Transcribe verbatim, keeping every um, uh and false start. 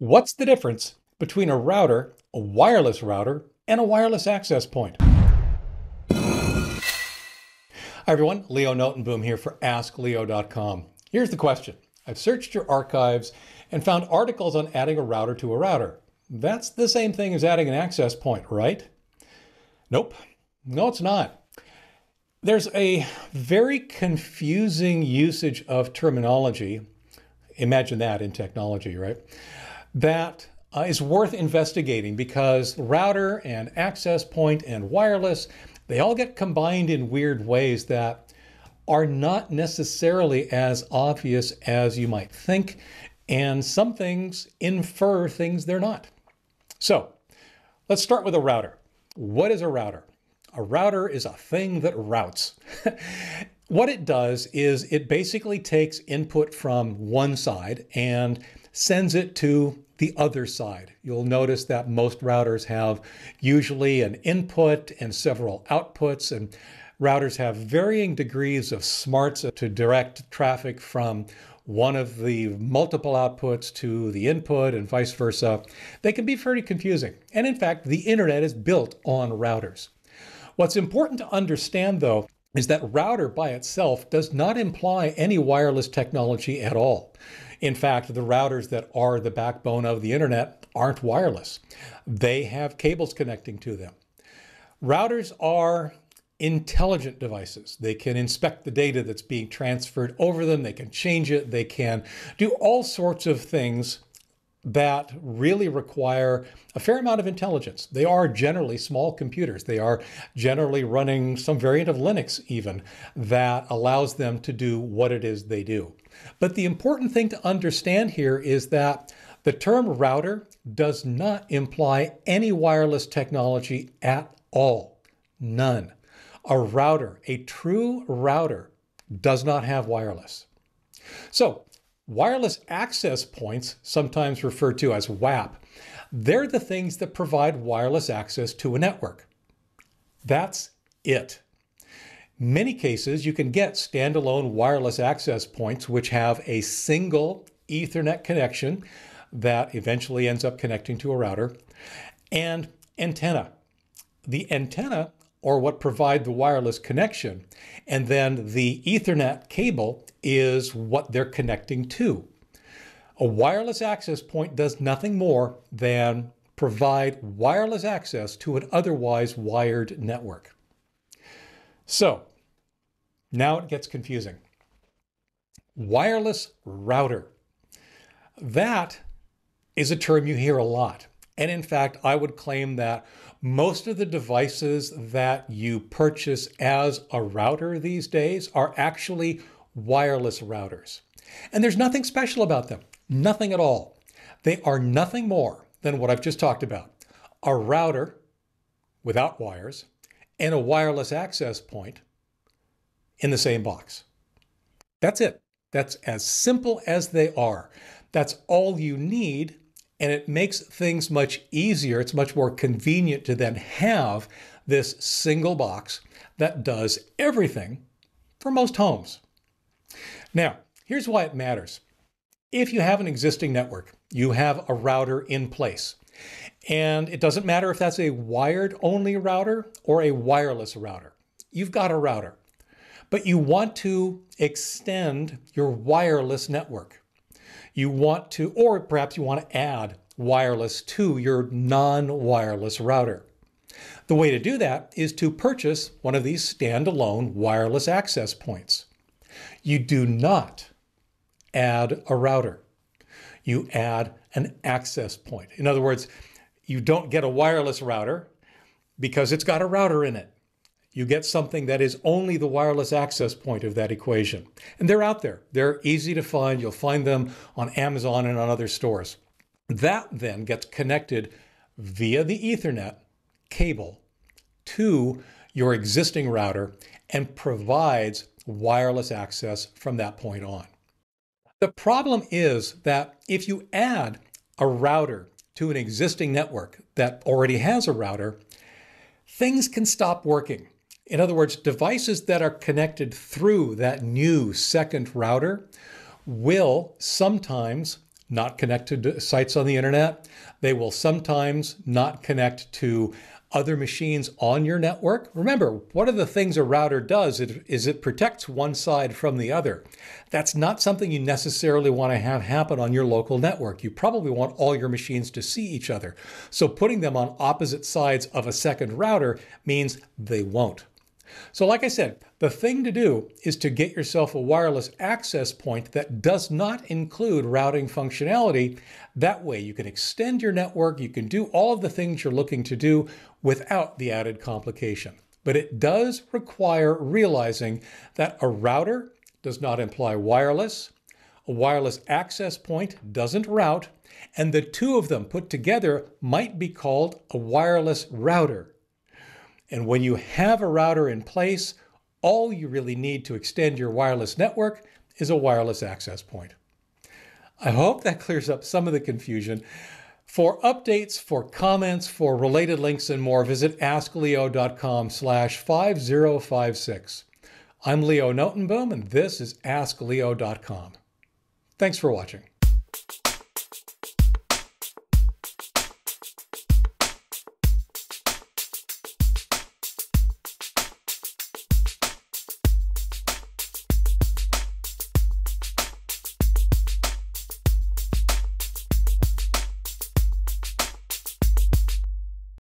What's the difference between a router, a wireless router, and a wireless access point? Hi everyone, Leo Notenboom here for ask leo dot com. Here's the question. I've searched your archives and found articles on adding a router to a router. That's the same thing as adding an access point, right? Nope. No, it's not. There's a very confusing usage of terminology, imagine that in technology, right? That uh, is worth investigating because router and access point and wireless, they all get combined in weird ways that are not necessarily as obvious as you might think. And some things infer things they're not. So let's start with a router. What is a router? A router is a thing that routes. What it does is it basically takes input from one side and sends it to the other side. You'll notice that most routers have usually an input and several outputs, and routers have varying degrees of smarts to direct traffic from one of the multiple outputs to the input and vice versa. They can be pretty confusing. And in fact, the internet is built on routers. What's important to understand, though, is that router by itself does not imply any wireless technology at all. In fact, the routers that are the backbone of the internet aren't wireless. They have cables connecting to them. Routers are intelligent devices. They can inspect the data that's being transferred over them. They can change it. They can do all sorts of things that really require a fair amount of intelligence. They are generally small computers. They are generally running some variant of Linux even that allows them to do what it is they do. But the important thing to understand here is that the term router does not imply any wireless technology at all. None. A router, a true router, does not have wireless. So, wireless access points, sometimes referred to as W A P, they're the things that provide wireless access to a network. That's it. In many cases, you can get standalone wireless access points which have a single Ethernet connection that eventually ends up connecting to a router, and antenna. The antenna, or what provide the wireless connection, and then the Ethernet cable is what they're connecting to. A wireless access point does nothing more than provide wireless access to an otherwise wired network. So now it gets confusing. Wireless router. That is a term you hear a lot. And in fact, I would claim that most of the devices that you purchase as a router these days are actually wireless routers. And there's nothing special about them, nothing at all. They are nothing more than what I've just talked about. A router without wires and a wireless access point in the same box. That's it. That's as simple as they are. That's all you need. And it makes things much easier. It's much more convenient to then have this single box that does everything for most homes. Now, here's why it matters. If you have an existing network, you have a router in place. And it doesn't matter if that's a wired-only router or a wireless router. You've got a router, but you want to extend your wireless network. You want to, or perhaps you want to add wireless to your non-wireless router. The way to do that is to purchase one of these standalone wireless access points. You do not add a router. You add an access point. In other words, you don't get a wireless router because it's got a router in it. You get something that is only the wireless access point of that equation. And they're out there. They're easy to find. You'll find them on Amazon and on other stores. That then gets connected via the Ethernet cable to your existing router and provides wireless access from that point on. The problem is that if you add a router to an existing network that already has a router, things can stop working. In other words, devices that are connected through that new second router will sometimes not connected to sites on the internet. They will sometimes not connect to other machines on your network. Remember, one of the things a router does is it protects one side from the other. That's not something you necessarily want to have happen on your local network. You probably want all your machines to see each other. So putting them on opposite sides of a second router means they won't. So like I said, the thing to do is to get yourself a wireless access point that does not include routing functionality. That way you can extend your network, you can do all of the things you're looking to do without the added complication. But it does require realizing that a router does not imply wireless, a wireless access point doesn't route, and the two of them put together might be called a wireless router. And when you have a router in place, all you really need to extend your wireless network is a wireless access point. I hope that clears up some of the confusion. For updates, for comments, for related links and more, visit ask leo dot com slash five zero five six. I'm Leo Notenboom, and this is ask leo dot com. Thanks for watching.